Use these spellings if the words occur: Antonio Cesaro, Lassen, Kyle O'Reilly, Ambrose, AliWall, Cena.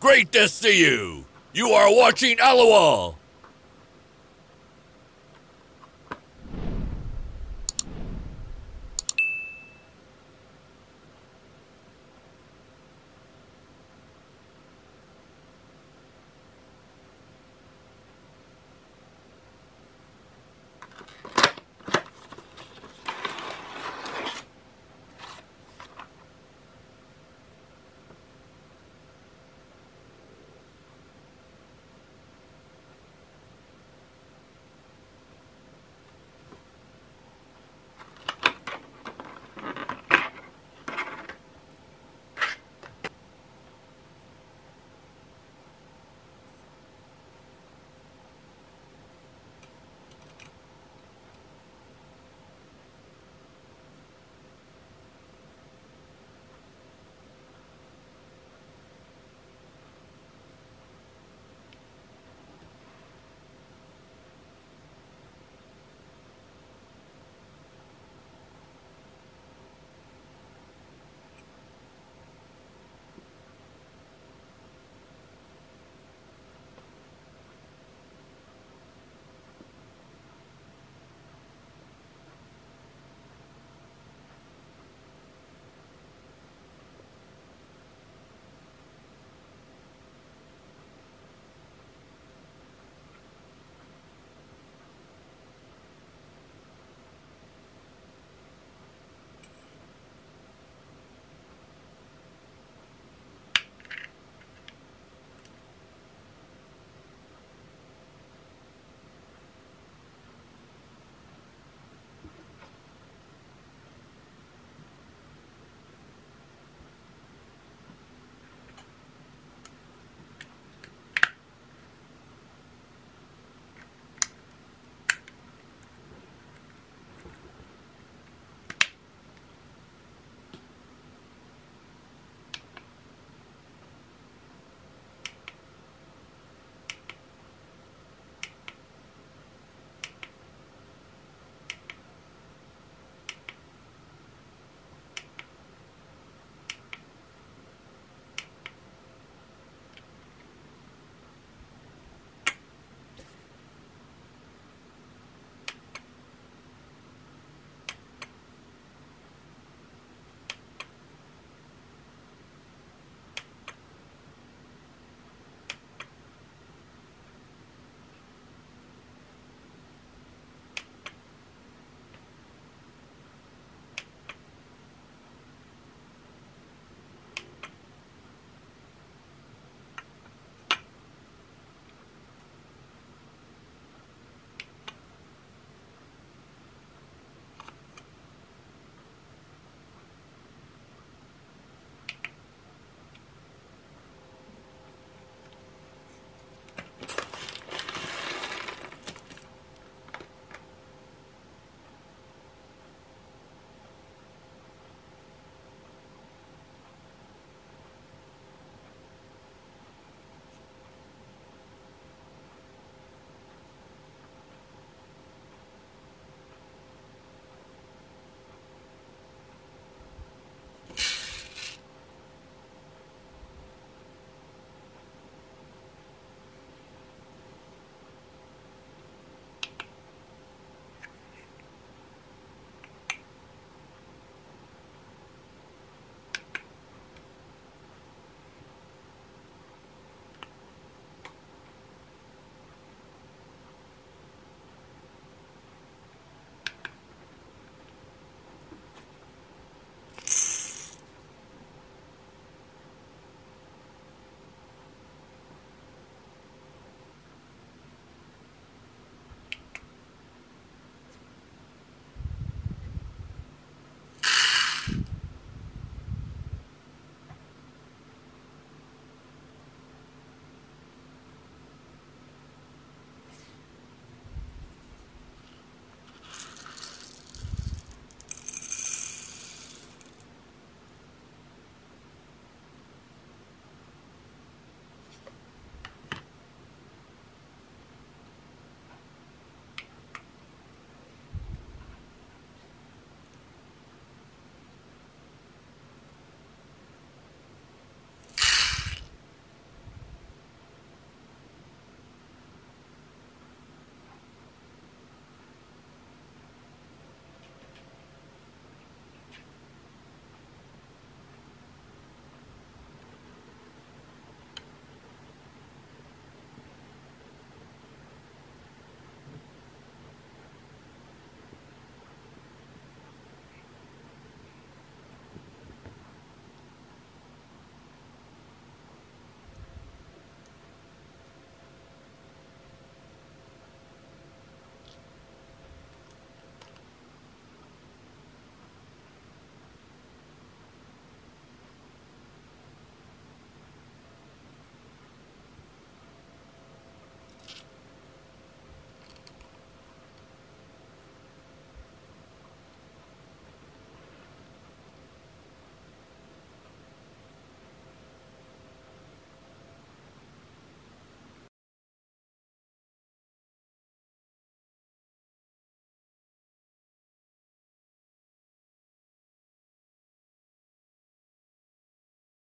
Great to see you! You are watching AliWall!